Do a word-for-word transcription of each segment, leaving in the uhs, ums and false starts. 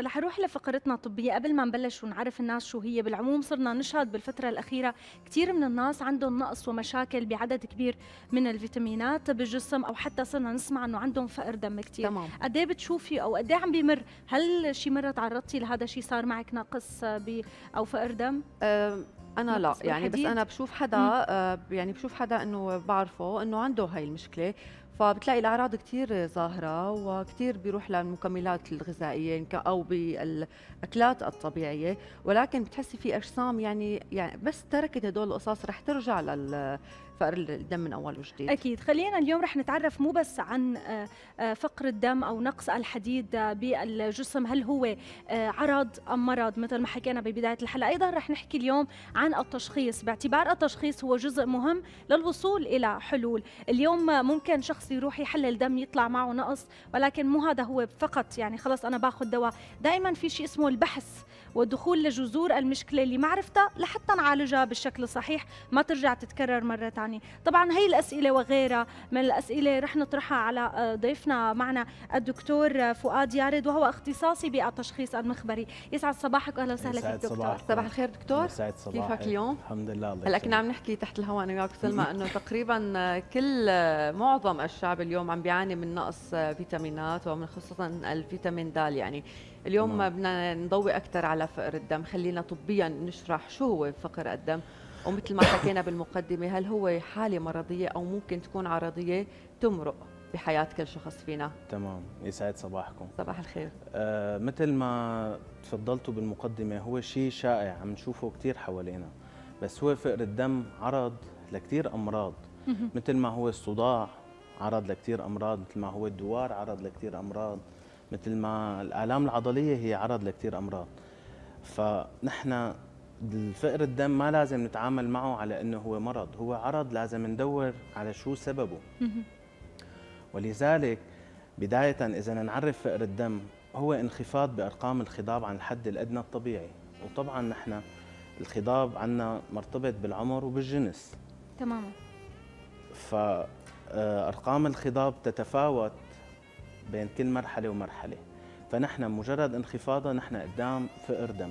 رح اروح لفقرتنا الطبيه قبل ما نبلش ونعرف الناس شو هي. بالعموم صرنا نشهد بالفتره الاخيره كثير من الناس عندهم نقص ومشاكل بعدد كبير من الفيتامينات بالجسم، او حتى صرنا نسمع انه عندهم فقر دم كثير. قد ايه بتشوفي او قد ايه عم بيمر؟ هل شي مره تعرضتي لهذا الشيء؟ صار معك نقص او فقر دم؟ أه انا لا يعني الحديد. بس انا بشوف حدا أه يعني بشوف حدا انه بعرفه انه عنده هاي المشكله، فبتلاقي الاعراض كثير ظاهره وكثير بيروح للمكملات الغذائيه او بالاكلات الطبيعيه، ولكن بتحسي في اجسام يعني يعني بس تركت هدول القصص رح ترجع لل فقر الدم من أول وجديد. أكيد. خلينا اليوم رح نتعرف مو بس عن فقر الدم أو نقص الحديد بالجسم، هل هو عرض أم مرض مثل ما حكينا ببداية الحلقة. أيضا رح نحكي اليوم عن التشخيص، باعتبار التشخيص هو جزء مهم للوصول إلى حلول. اليوم ممكن شخص يروح يحلل دم يطلع معه نقص، ولكن مو هذا هو فقط، يعني خلص أنا باخذ دواء. دائما في شيء اسمه البحث والدخول لجذور المشكلة اللي معرفتها لحتى نعالجها بالشكل الصحيح، ما ترجع تتكرر مرة ثانية. طبعا هي الأسئلة وغيرها من الأسئلة رح نطرحها على ضيفنا معنا الدكتور فؤاد يارد، وهو اختصاصي بالتشخيص المخبري. يسعد صباحك واهلا وسهلا فيك دكتور. صباح الخير دكتور، كيفك اليوم؟ الحمد لله. الله هلا كنا عم نحكي تحت الهواء انا وياك سلمى انه تقريبا كل معظم الشعب اليوم عم بيعاني من نقص فيتامينات، ومن خصوصا الفيتامين د. يعني اليوم بدنا نضوي اكثر على فقر الدم، خلينا طبيا نشرح شو هو فقر الدم. ومثل ما حكينا بالمقدمة، هل هو حالة مرضية أو ممكن تكون عرضية تمرق بحياة كل شخص فينا؟ تمام، يسعد صباحكم. صباح الخير. آه مثل ما تفضلتوا بالمقدمة، هو شيء شائع عم نشوفه كثير حوالينا، بس هو فقر الدم عرض لكثير أمراض، مثل ما هو الصداع عرض لكثير أمراض، مثل ما هو الدوار عرض لكثير أمراض، مثل ما الآلام العضلية هي عرض لكثير أمراض. فنحن الفقر الدم ما لازم نتعامل معه على انه هو مرض، هو عرض، لازم ندور على شو سببه. ولذلك بداية اذا نعرف فقر الدم، هو انخفاض بارقام الخضاب عن الحد الادنى الطبيعي، وطبعا نحن الخضاب عندنا مرتبط بالعمر وبالجنس. تماما. فارقام الخضاب تتفاوت بين كل مرحلة ومرحلة، فنحن مجرد انخفاضها نحن قدام فقر دم.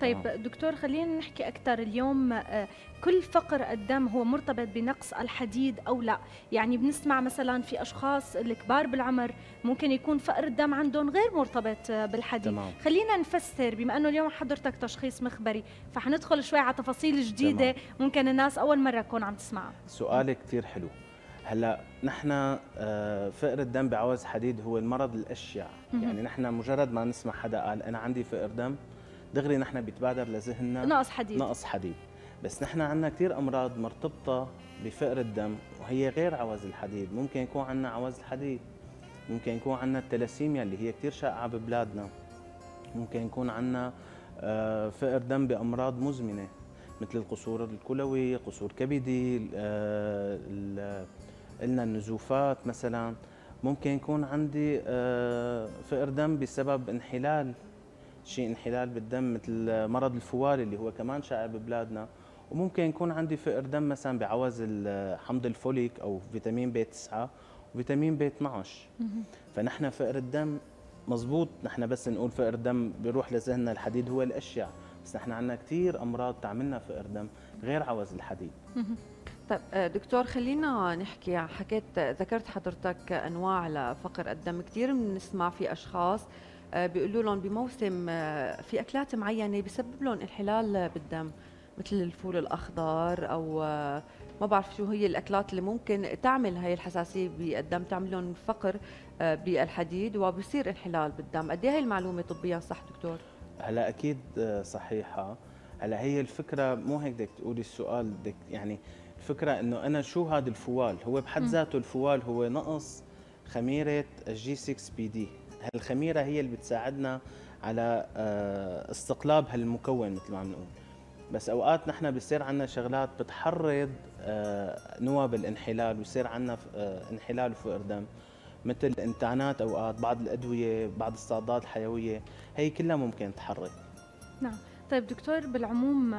طيب دكتور، خلينا نحكي أكثر اليوم. كل فقر الدم هو مرتبط بنقص الحديد أو لا؟ يعني بنسمع مثلا في أشخاص الكبار بالعمر ممكن يكون فقر الدم عندهم غير مرتبط بالحديد. تمام. خلينا نفسر، بما أنه اليوم حضرتك تشخيص مخبري فحندخل شوي على تفاصيل جديدة. تمام. ممكن الناس أول مرة تكون عم تسمعها. سؤال كثير حلو. هلا نحن فقر الدم بعوز حديد هو المرض الأشيع، يعني نحن مجرد ما نسمع حدا قال أنا عندي فقر دم دغري نحن بيتبادر لذهننا نقص حديد نقص حديد، بس نحن عندنا كثير امراض مرتبطه بفقر الدم وهي غير عوز الحديد. ممكن يكون عندنا عوز الحديد، ممكن يكون عندنا التلاسيميا اللي هي كثير شائعه ببلادنا، ممكن يكون عندنا فقر دم بامراض مزمنه مثل القصور الكلوي، قصور كبدي، قلنا النزوفات مثلا. ممكن يكون عندي فقر دم بسبب انحلال، شيء انحلال بالدم مثل مرض الفواري اللي هو كمان شائع ببلادنا. وممكن يكون عندي فقر دم مثلا بعوز حمض الفوليك او فيتامين بي تسعة وفيتامين بي اثنعش. فنحن فقر الدم مضبوط، نحن بس نقول فقر دم بيروح لذهننا الحديد هو الاشياء، بس نحن عندنا كثير امراض تعملنا فقر دم غير عوز الحديد. طيب دكتور، خلينا نحكي، حكيت ذكرت حضرتك انواع لفقر الدم. كثير بنسمع في اشخاص بيقولوا لهم بموسم في اكلات معينه بسبب لهم انحلال بالدم، مثل الفول الاخضر او ما بعرف شو هي الاكلات اللي ممكن تعمل هي الحساسيه بالدم، تعمل لهم فقر بالحديد وبصير انحلال بالدم. قد ايه هي المعلومه طبيا صح دكتور؟ هلا اكيد صحيحه. هلا هي الفكره مو هيك بدك تقولي السؤال، بدك يعني الفكره انه انا شو هذا الفوال، هو بحد ذاته الفوال هو نقص خميره الجي ستة بي دي. هالخميرة هي اللي بتساعدنا على استقلاب هالمكون مثل ما عم نقول، بس أوقات نحن بيصير عندنا شغلات بتحرض نواب الانحلال ويصير عندنا انحلال وفقر دم، مثل الانتانات أوقات، بعض الأدوية، بعض الصادات الحيوية، هي كلها ممكن تحرض. نعم. طيب دكتور، بالعموم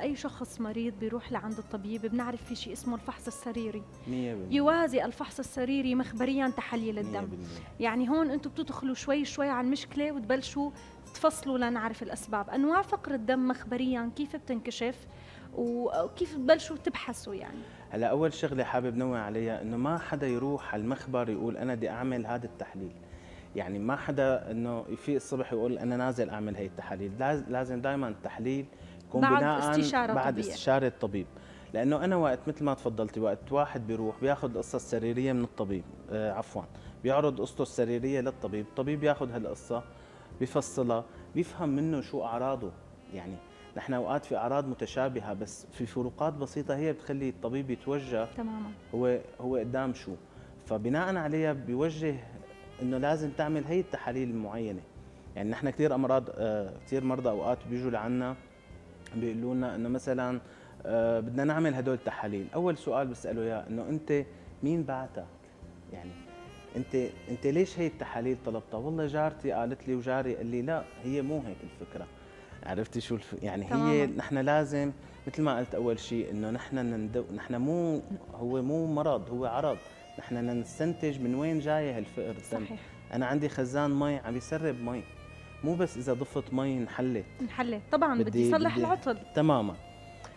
اي شخص مريض بيروح لعند الطبيب بنعرف في شيء اسمه الفحص السريري. مية بالمية يوازي الفحص السريري مخبريا تحاليل الدم. مية بالمية يعني هون انتم بتدخلوا شوي شوي عن مشكله وتبلشوا تفصلوا لنعرف الاسباب. انواع فقر الدم مخبريا كيف بتنكشف وكيف بتبلشوا تبحثوا؟ يعني هلا اول شغله حابب نوه عليها انه ما حدا يروح على المخبر يقول انا بدي اعمل هذا التحليل، يعني ما حدا انه يفيق الصبح يقول انا نازل اعمل هي التحاليل، لازم دائما التحليل يكون بعد استشاره بعد استشاره طبيب، لانه انا وقت مثل ما تفضلتي وقت واحد بيروح بياخذ القصه السريريه من الطبيب، آه عفوا بيعرض قصته السريريه للطبيب، الطبيب بياخذ هالقصه بيفصلها بيفهم منه شو اعراضه، يعني نحن اوقات في اعراض متشابهه بس في فروقات بسيطه هي بتخلي الطبيب يتوجه تماما هو هو قدام شو، فبناء عليها بيوجه انه لازم تعمل هي التحاليل المعينه. يعني نحن كثير امراض آه كثير مرضى اوقات بيجوا لعنا بيقولوا لنا انه مثلا آه بدنا نعمل هدول التحاليل، اول سؤال بساله اياه انه انت مين بعتك؟ يعني انت انت ليش هي التحاليل طلبتها؟ والله جارتي قالت لي وجاري قال لي لا هي مو هيك الفكره. عرفتي شو الف... يعني تمام. هي نحن لازم مثل ما قلت اول شيء انه نحن نندو... نحن مو هو مو مرض هو عرض، نحن نستنتج من وين جايه هالفقر الدم. صحيح. انا عندي خزان مي عم يسرب مي، مو بس اذا ضفت مي انحلت انحلت طبعا بدي, بدي يصلح بدي... العطل تماما.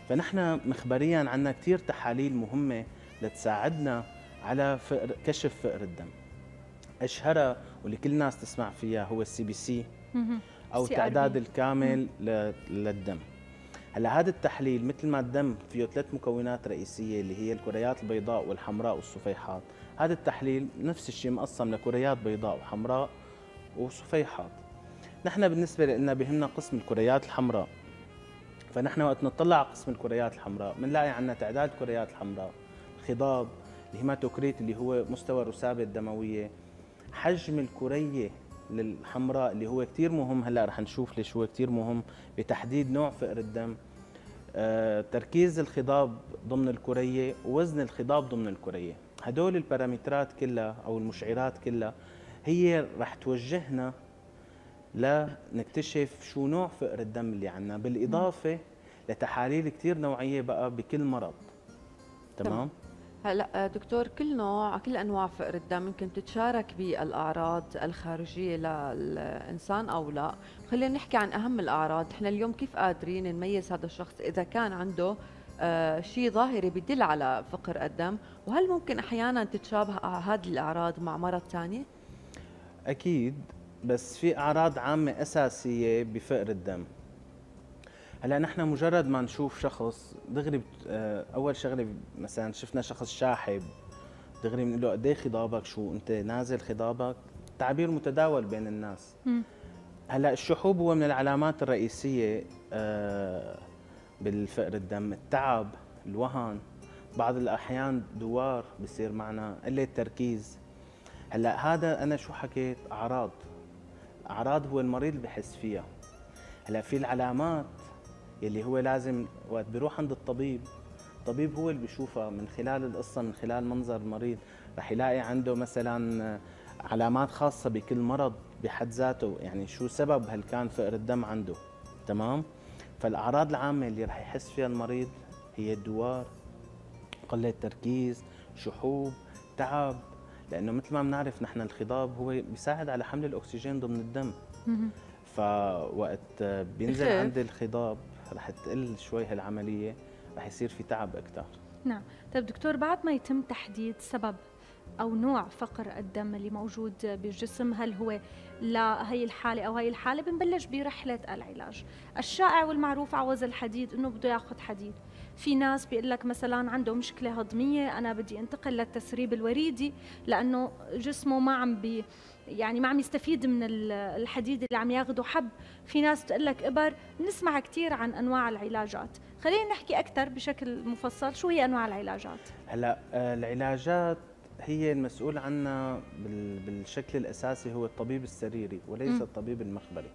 فنحن مخبريا عندنا كثير تحاليل مهمه لتساعدنا على فقر كشف فقر الدم. اشهرها واللي كل الناس تسمع فيها هو السي بي سي او التعداد الكامل للدم. هلا هذا التحليل مثل ما الدم فيه ثلاث مكونات رئيسيه اللي هي الكريات البيضاء والحمراء والصفيحات، هذا التحليل نفس الشيء مقسم لكريات بيضاء وحمراء وصفيحات. نحن بالنسبه لنا بهمنا قسم الكريات الحمراء، فنحن وقت نطلع على قسم الكريات الحمراء بنلاقي عندنا تعداد الكريات الحمراء، الخضاب، الهيماتوكريت اللي هو مستوى الرسابه الدمويه، حجم الكريه للحمراء اللي هو كثير مهم، هلا رح نشوف ليش هو كثير مهم بتحديد نوع فقر الدم، آه، تركيز الخضاب ضمن الكريه ووزن الخضاب ضمن الكريه. هدول البارامترات كلها او المشعرات كلها هي رح توجهنا لنكتشف شو نوع فقر الدم اللي عندنا، بالاضافه لتحاليل كثير نوعيه بقى بكل مرض. تمام, تمام. هلا دكتور، كل نوع كل انواع فقر الدم ممكن تتشارك بالاعراض الخارجيه للانسان او لا. خلينا نحكي عن اهم الاعراض، احنا اليوم كيف قادرين نميز هذا الشخص اذا كان عنده آه شيء ظاهري بدل على فقر الدم، وهل ممكن احيانا تتشابه هذه الاعراض مع مرض ثاني؟ اكيد، بس في اعراض عامه اساسيه بفقر الدم. هلا نحن مجرد ما نشوف شخص دغري آه اول شغله مثلا شفنا شخص شاحب دغري بنقول له قد ايه خضابك، شو انت نازل خضابك، تعبير متداول بين الناس. م. هلا الشحوب هو من العلامات الرئيسيه آه بالفقر الدم، التعب، الوهن، بعض الاحيان دوار بصير معنا، قله التركيز. هلا هذا انا شو حكيت اعراض، اعراض هو المريض اللي بحس فيها. هلا في العلامات اللي هو لازم وقت بيروح عند الطبيب، الطبيب هو اللي بيشوفها من خلال القصه من خلال منظر المريض، رح يلاقي عنده مثلا علامات خاصه بكل مرض بحد ذاته، يعني شو سبب هل كان فقر الدم عنده. تمام؟ فالاعراض العامه اللي رح يحس فيها المريض هي الدوار، قله تركيز، شحوب، تعب، لانه مثل ما بنعرف نحن الخضاب هو بيساعد على حمل الاكسجين ضمن الدم. فوقت بينزل عند الخضاب رح تقل شوي هالعملية، رح يصير في تعب أكثر. نعم. طيب دكتور، بعد ما يتم تحديد سبب أو نوع فقر الدم اللي موجود بالجسم، هل هو لا هي الحالة أو هي الحالة، بنبلش برحلة العلاج. الشائع والمعروف عوز الحديد إنه بده ياخذ حديد. في ناس بيقول لك مثلا عنده مشكلة هضمية، أنا بدي أنتقل للتسريب الوريدي لأنه جسمه ما عم بي يعني ما عم يستفيد من الحديد اللي عم ياخده حب. في ناس بتقول لك إبر. نسمع كثير عن أنواع العلاجات، خلينا نحكي أكثر بشكل مفصل شو هي أنواع العلاجات. هلا العلاجات هي المسؤول عنا بالشكل الأساسي هو الطبيب السريري وليس م. الطبيب المخبري.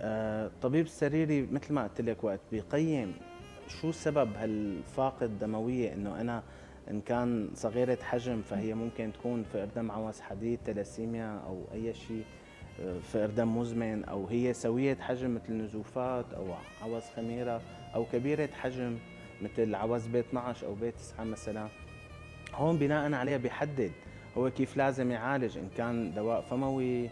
آه الطبيب السريري مثل ما قلت لك وقت بيقيم شو سبب هالفاقد الدموية، إنه أنا إن كان صغيرة حجم فهي ممكن تكون فقر دم عوز حديد، تلاسيميا أو أي شيء في إردام مزمن، أو هي سوية حجم مثل نزوفات أو عوز خميرة، أو كبيرة حجم مثل عوز بي اثنعش أو بي تسعة مثلا. هون بناء عليها بيحدد هو كيف لازم يعالج، إن كان دواء فموي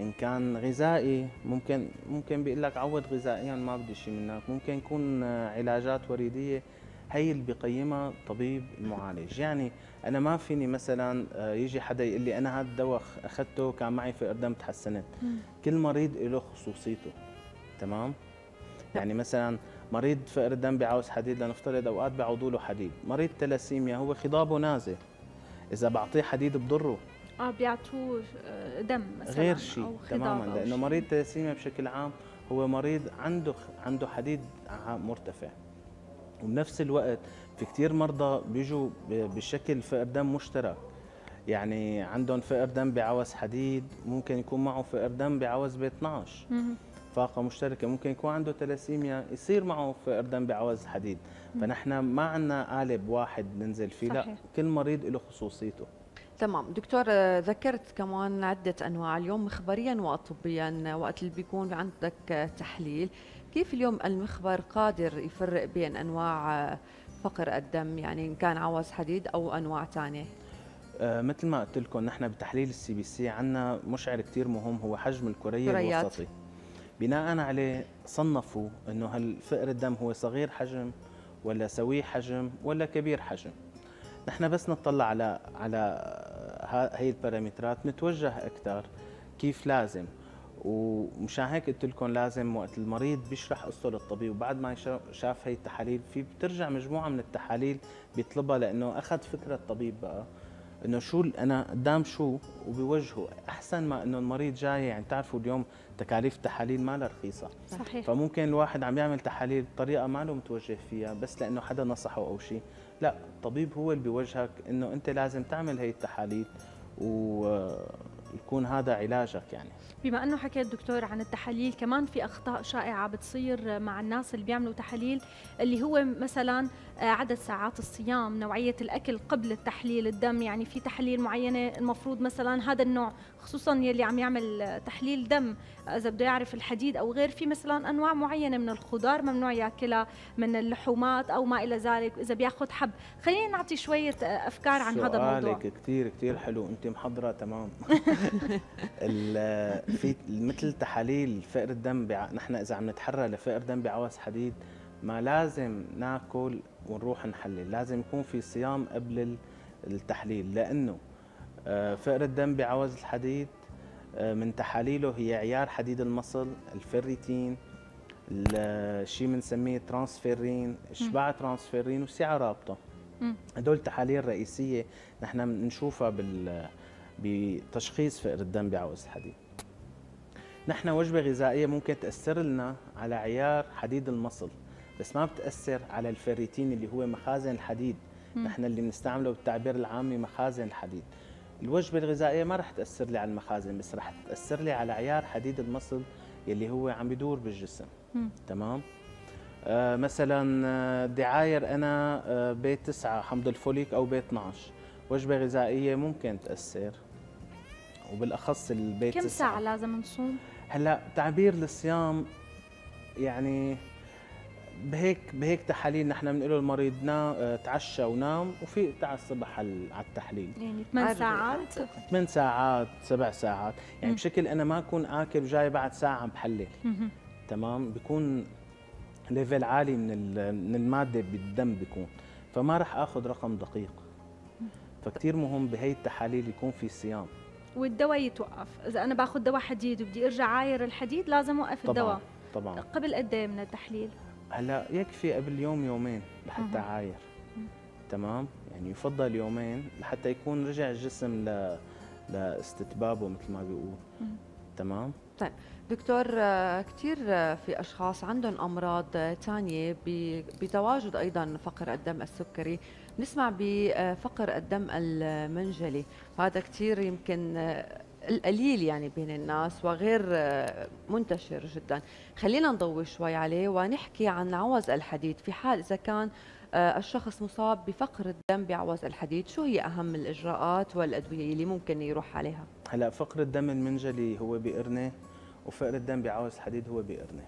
إن كان غذائي. ممكن ممكن بيقول لك عوض غذائيا ما بدي شيء منك، ممكن يكون علاجات وريدية. هي اللي بيقيمها طبيب المعالج. يعني أنا ما فيني مثلا يجي حدا يقول لي أنا هذا الدواء أخذته كان معي في إردام تحسنت. كل مريض له خصوصيته، تمام؟ يعني مثلا مريض في إردام بيعوز حديد، لنفترض أوقات بيعوضوا له حديد. مريض تلاسيميا هو خضابه نازل، إذا بعطيه حديد بضره. اه بيعطوه دم مثلا غير شيء تماما، لأنه مريض تلاسيميا بشكل عام هو مريض عنده عنده حديد مرتفع. وبنفس الوقت في كثير مرضى بيجوا بشكل فقر دم مشترك، يعني عندهم فقر دم بعوز حديد، ممكن يكون معه فقر دم بعوز بي اثنعش فاقة مشتركة، ممكن يكون عنده تلاسيميا يصير معه فقر دم بعوز حديد. فنحن ما عندنا قالب واحد ننزل فيه، لا كل مريض له خصوصيته. تمام دكتور، ذكرت كمان عدة أنواع اليوم مخبريا وطبيا. وقت اللي بيكون عندك تحليل، كيف اليوم المخبر قادر يفرق بين أنواع فقر الدم، يعني إن كان عوز حديد أو أنواع ثانية؟ آه مثل ما قلت لكم، نحن بتحليل السي بي سي عندنا مشعر كثير مهم هو حجم الكرية الوسطي. بناء عليه صنفوا إنه هل فقر الدم هو صغير حجم ولا سوي حجم ولا كبير حجم. نحن بس نطلع على على هي البارامترات نتوجه أكثر كيف لازم. ومشان هيك قلت لكم لازم وقت المريض بيشرح قصته للطبيب، وبعد ما شاف هي التحاليل في بترجع مجموعه من التحاليل بيطلبها، لانه اخذ فكره الطبيب بقى انه شو انا قدام شو وبوجهه، احسن ما انه المريض جاي. يعني بتعرفوا اليوم تكاليف التحاليل ما لها رخيصه، صحيح. فممكن الواحد عم يعمل تحاليل بطريقه ما له متوجه فيها بس لانه حدا نصحه او شيء، لا الطبيب هو اللي بيوجهك انه انت لازم تعمل هي التحاليل و يكون هذا علاجك. يعني بما انه حكيت دكتور عن التحاليل، كمان في اخطاء شائعه بتصير مع الناس اللي بيعملوا تحاليل، اللي هو مثلا عدد ساعات الصيام، نوعيه الاكل قبل التحليل الدم. يعني في تحاليل معينه المفروض مثلا هذا النوع، خصوصا يلي عم يعمل تحليل دم اذا بده يعرف الحديد او غير، في مثلا انواع معينه من الخضار ممنوع ياكلها، من اللحومات او ما الى ذلك، اذا بياخذ حب. خلينا نعطي شويه افكار عن هذا الموضوع. سؤالك كثير كثير حلو، انت محضره تمام. في مثل تحاليل فقر الدم بع... نحن اذا عم نتحرى لفقر دم بعوز حديد ما لازم ناكل ونروح نحلل، لازم يكون في صيام قبل التحليل، لانه فقر الدم بعوز الحديد من تحاليله هي عيار حديد المصل، الفريتين، الشيء بنسميه ترانسفيرين، اشباع ترانسفيرين، والسعه رابطه. هدول تحاليل رئيسيه نحن بنشوفها بال بتشخيص فقر الدم بعوز الحديد. نحن وجبه غذائيه ممكن تاثر لنا على عيار حديد المصل، بس ما بتاثر على الفريتين اللي هو مخازن الحديد. م. نحن اللي بنستعمله بالتعبير العامي مخازن الحديد. الوجبه الغذائيه ما رح تاثر لي على المخازن، بس رح تاثر لي على عيار حديد المصل اللي هو عم بيدور بالجسم. م. تمام؟ آه مثلا بدي عاير انا آه بي تسعة حمض الفوليك او بي اثنعش، وجبه غذائيه ممكن تاثر، وبالاخص البيت. كم ساعه لازم نصوم؟ هلا تعبير للصيام يعني بهيك بهيك تحاليل نحن بنقول له المريض نا تعشى ونام وفيق على الصبح على التحليل، يعني ثمان ساعات ثمان ساعات سبع ساعات. يعني م. بشكل انا ما اكون اكل وجاي بعد ساعه عم بحلل. م. تمام، بيكون ليفل عالي من من الماده بالدم بيكون، فما راح اخذ رقم دقيق. فكتير مهم بهي التحاليل يكون في صيام. والدواء يتوقف، إذا أنا باخذ دواء حديد وبدي أرجع عاير الحديد لازم أوقف الدواء. طبعاً طبعاً. قبل قد إيه من التحليل؟ هلا يكفي قبل يوم يومين لحتى عاير. تمام؟ يعني يفضل يومين لحتى يكون رجع الجسم ل... لاستتبابه مثل ما بيقول. تمام؟ طيب دكتور، كثير في أشخاص عندهم أمراض ثانية بتواجد أيضاً فقر الدم السكري، نسمع بفقر الدم المنجلي، هذا كثير يمكن القليل يعني بين الناس وغير منتشر جداً. خلينا نضوي شوي عليه ونحكي عن عوز الحديد. في حال إذا كان الشخص مصاب بفقر الدم بعوز الحديد، شو هي أهم الإجراءات والأدوية اللي ممكن يروح عليها؟ هلا فقر الدم المنجلي هو بيقرنه، وفقر الدم بعوز الحديد هو بيقرنه.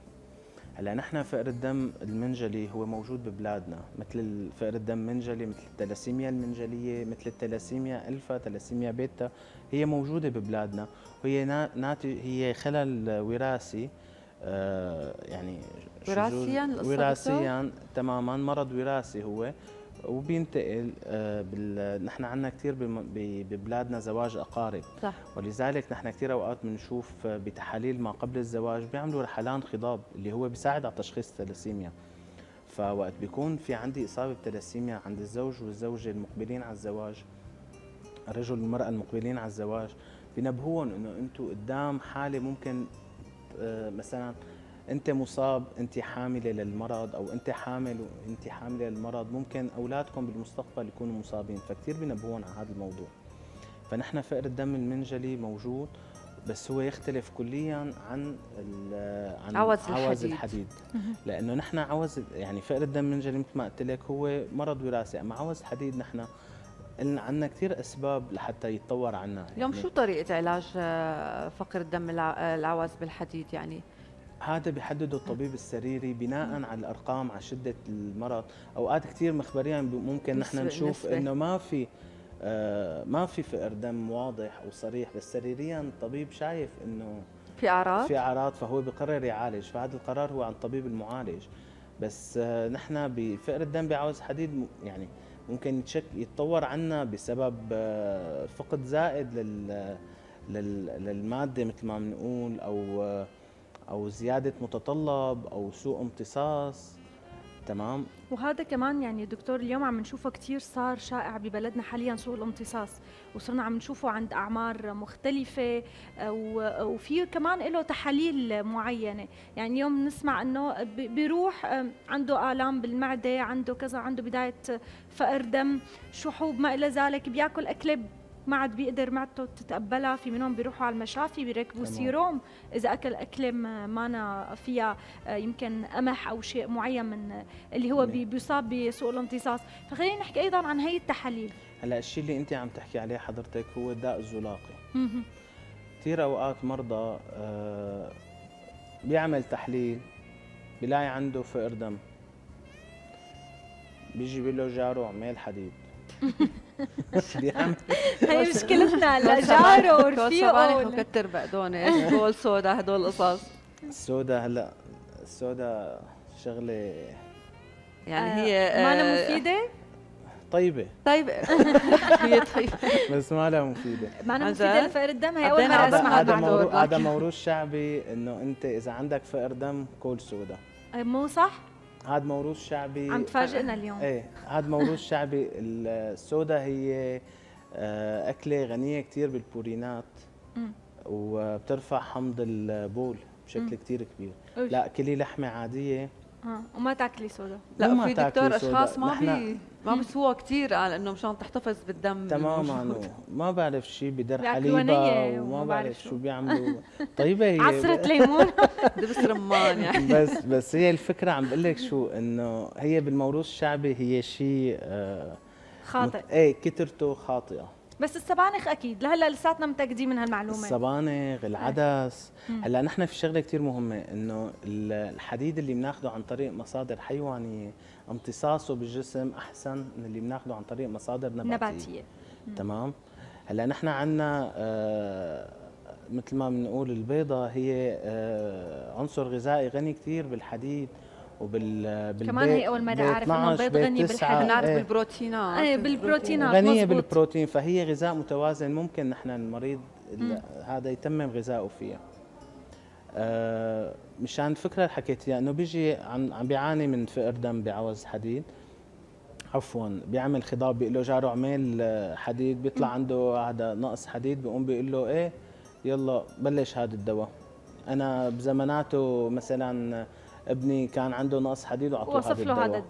هلا نحن فقر الدم المنجلي هو موجود ببلادنا، مثل فقر الدم المنجلي، مثل التلاسيميا المنجليه، مثل التلاسيميا الفا، تلاسيميا بيتا، هي موجوده ببلادنا، وهي ناتج هي خلل وراثي، آه يعني وراثيا وراثيا تماما، مرض وراثي هو، وبينتقل آه بال... نحن عندنا كثير بم... ب... ببلادنا زواج اقارب، صح. ولذلك نحن كثير اوقات بنشوف بتحاليل ما قبل الزواج بيعملوا رحلان خضاب اللي هو بيساعد على تشخيص التلاسيميا. فوقت بيكون في عندي اصابه بتلاسيميا عند الزوج والزوجه المقبلين على الزواج، الرجل والمراه المقبلين على الزواج، بينبهون انه انتم قدام حاله ممكن آه مثلا انت مصاب، انت حامله للمرض، او انت حامل وانت حامله للمرض، ممكن اولادكم بالمستقبل يكونوا مصابين، فكثير بينبهون على هذا الموضوع. فنحن فقر الدم المنجلي موجود، بس هو يختلف كليا عن عن عوز الحديد, عوز الحديد. لانه نحن عوز يعني فقر الدم المنجلي مثل ما قلت لك هو مرض وراثي، اما عوز الحديد نحن عندنا كثير اسباب لحتى يتطور عنا. اليوم يعني شو طريقه علاج فقر الدم العوز بالحديد؟ يعني هذا بيحدده الطبيب السريري بناء على الارقام، على شده المرض. اوقات كثير مخبريا ممكن نحن نشوف انه ما في آه ما في فقر دم واضح وصريح، بس سريريا الطبيب شايف انه في اعراض في اعراض فهو بقرر يعالج، فهذا القرار هو عن الطبيب المعالج. بس آه نحن بفقر الدم بعوز حديد يعني ممكن يتطور عنا بسبب آه فقد زائد لل للماده مثل ما بنقول، او آه أو زيادة متطلب أو سوء امتصاص. تمام. وهذا كمان يعني دكتور اليوم عم نشوفه كثير، صار شائع ببلدنا حاليا سوء الامتصاص، وصرنا عم نشوفه عند أعمار مختلفة، وفي كمان له تحاليل معينة. يعني اليوم نسمع أنه بيروح عنده آلام بالمعدة، عنده كذا، عنده بداية فقر دم، شحوب ما إلى ذلك، بياكل أكلب ما عاد بيقدر معدته تتقبلها، في منهم بيروحوا على المشافي بيركبوا سيروم اذا اكل اكله ما أنا فيها يمكن قمح او شيء معين من اللي هو مم. بيصاب بسوء الامتصاص. فخلينا نحكي ايضا عن هي التحاليل. هلا الشيء اللي انت عم تحكي عليه حضرتك هو الداء الزلاقي. كثير اوقات مرضى آه بيعمل تحليل بيلاقي عنده فقر دم، بيجي بيقول له جاره عمال حديد. هي مشكلتنا لجاره ورفيقه وكتر بقدونس، هدول سودا، هدول قصص السودا. هلا السودا شغله يعني هي ما لها مفيده، طيبه طيبه هي طيبه بس ما لها مفيده، ما لها مفيده لفقر الدم. هي اول مره اسمعها. هذا موروث شعبي انه انت اذا عندك فقر دم كل سودا، مو صح؟ هذا موروث شعبي. عم تفاجئنا اليوم. ايه هذا موروث شعبي. السودا هي اكله غنيه كثير بالبورينات وبترفع حمض البول بشكل كثير كبير. أوش. لا كلي لحمه عاديه اه وما تاكلي سودا. لا في دكتور اشخاص ما بي ما بيسووها كثير على انه مشان تحتفظ بالدم تماما، ما بعرف شيء بدر حليبه وما بعرف شو بيعملوا. طيبه هي عصره ليمون دبس رمان يعني. بس بس هي الفكره عم بقول لك شو، انه هي بالموروث الشعبي هي شيء آه خاطئ. ايه كثرته خاطئه. بس السبانخ اكيد لهلا لساتنا متاكدين من هالمعلومه، السبانخ، العدس. هلا نحن في شغله كثير مهمه، انه الحديد اللي بناخده عن طريق مصادر حيوانيه امتصاصه بالجسم احسن من اللي بناخده عن طريق مصادر نباتيه, نباتية. تمام. هلا نحن عندنا آه مثل ما بنقول البيضه هي آه عنصر غذائي غني كثير بالحديد وبال كمان. هي اول مره اعرف انه البيض غني بالحديد، بنعرف بالبروتينات. ايه بالبروتينات غنيه بالبروتين، فهي غذاء متوازن ممكن نحن المريض هذا يتمم غذائه فيها. آه مشان الفكره اللي حكيتيها انه بيجي عم عم بيعاني من فقر دم بعوز حديد، عفوا بيعمل خضاب، بيقول له جاره عمل حديد، بيطلع عنده هذا نقص حديد، بيقوم بيقول له ايه يلا بلش هذا الدواء. انا بزماناته مثلا ابني كان عنده نقص حديد وعطوه هذا الدواء،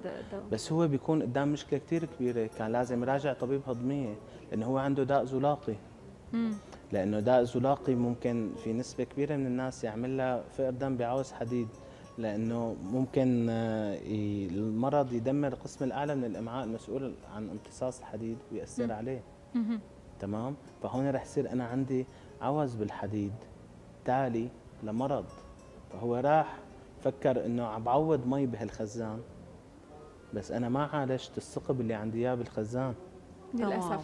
بس هو بيكون قدام مشكله كثير كبيره، كان لازم يراجع طبيب هضميه لانه هو عنده داء زلاقي. امم لانه داء زلاقي ممكن في نسبه كبيره من الناس يعمل لها فقر دم بعوز حديد، لانه ممكن المرض يدمر القسم الاعلى من الامعاء المسؤول عن امتصاص الحديد ويأثر عليه. تمام. فهون رح يصير انا عندي عوز بالحديد تالي لمرض، فهو راح فكر انه عم بعوض مي بهالخزان، بس انا ما عالجت الثقب اللي عندي اياه بالخزان للاسف.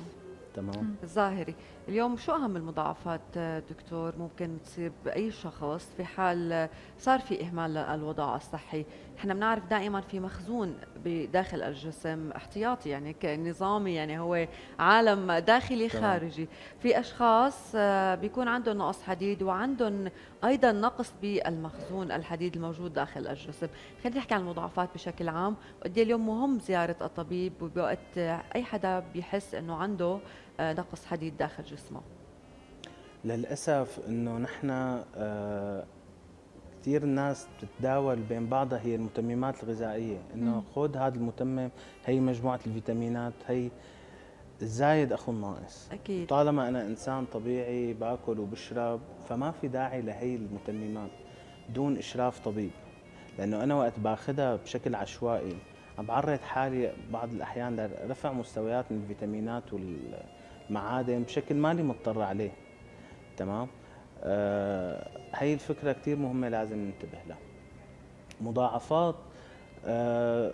تمام. الظاهري اليوم شو اهم المضاعفات دكتور ممكن تصيب اي شخص في حال صار في اهمال للوضع الصحي؟ احنا بنعرف دائما في مخزون بداخل الجسم احتياطي يعني كنظامي، يعني هو عالم داخلي تمام. خارجي. في اشخاص بيكون عندهم نقص حديد وعندهم ايضا نقص بالمخزون الحديد الموجود داخل الجسم. خلينا نحكي عن المضاعفات بشكل عام، وقد اليوم مهم زياره الطبيب وبوقت اي حدا بيحس انه عنده نقص حديد داخل جسمه. للأسف أنه نحن كثير الناس بتتداول بين بعضها هي المتممات الغذائية، أنه خذ هذا المتمم، هي مجموعة الفيتامينات، هي الزايد أخو الناقص. أكيد. طالما أنا إنسان طبيعي باكل وبشرب فما في داعي لهي المتممات دون إشراف طبيب، لأنه أنا وقت باخذها بشكل عشوائي عم بعرض حالي بعض الأحيان لرفع مستويات من الفيتامينات وال معادن بشكل مالي مضطر عليه. تمام. آه هي الفكره كثير مهمه لازم ننتبه لها. مضاعفات آه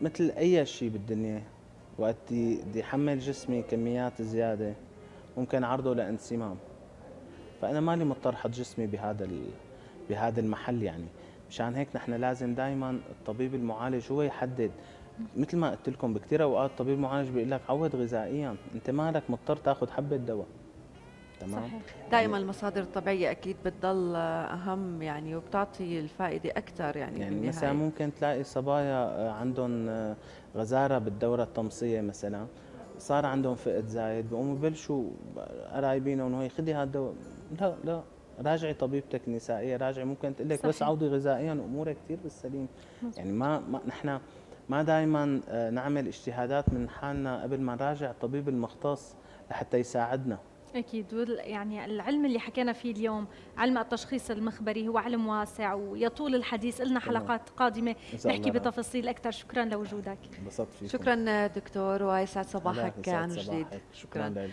مثل اي شيء بالدنيا، وقت بدي احمل جسمي كميات زياده ممكن عرضه لانسمام، فانا مالي مضطر احط جسمي بهذا بهذا المحل يعني. مشان هيك نحن لازم دائما الطبيب المعالج هو يحدد، مثل ما قلت لكم بكثير اوقات الطبيب المعالج بيقول لك عوض غذائيا، انت مالك مضطر تاخذ حبه دواء. تمام. صحيح. دائما المصادر الطبيعيه اكيد بتضل اهم يعني، وبتعطي الفائده اكثر يعني. يعني مثلا ممكن تلاقي صبايا عندهم غزاره بالدوره التمصيه مثلا، صار عندهم فقد زايد، بقوموا ببلشوا قرايبينهم انه هي خذي هذا الدواء، لا لا راجعي طبيبتك النسائيه، راجعي، ممكن تقول لك بس عوضي غذائيا وامورك كثير بالسليم. مصر. يعني ما, ما نحن ما دائما نعمل اجتهادات من حالنا قبل ما نراجع الطبيب المختص لحتى يساعدنا. أكيد. يعني العلم اللي حكينا فيه اليوم، علم التشخيص المخبري، هو علم واسع ويطول الحديث. لنا حلقات قادمة نحكي بتفاصيل أكثر. شكرا لوجودك. شكرا دكتور ويسعد صباحك عن جديد. شكرا.